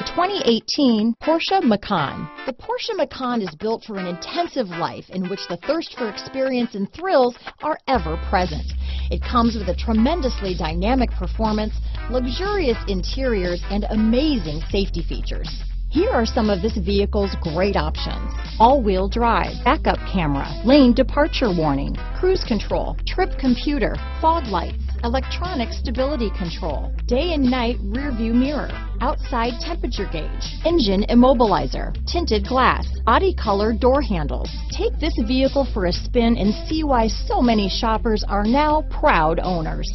The 2018 Porsche Macan. The Porsche Macan is built for an intensive life in which the thirst for experience and thrills are ever present. It comes with a tremendously dynamic performance, luxurious interiors, and amazing safety features. Here are some of this vehicle's great options: all-wheel drive, backup camera, lane departure warning, cruise control, trip computer, fog lights, electronic stability control, day and night rear view mirror, outside temperature gauge, engine immobilizer, tinted glass, body color door handles. Take this vehicle for a spin and see why so many shoppers are now proud owners.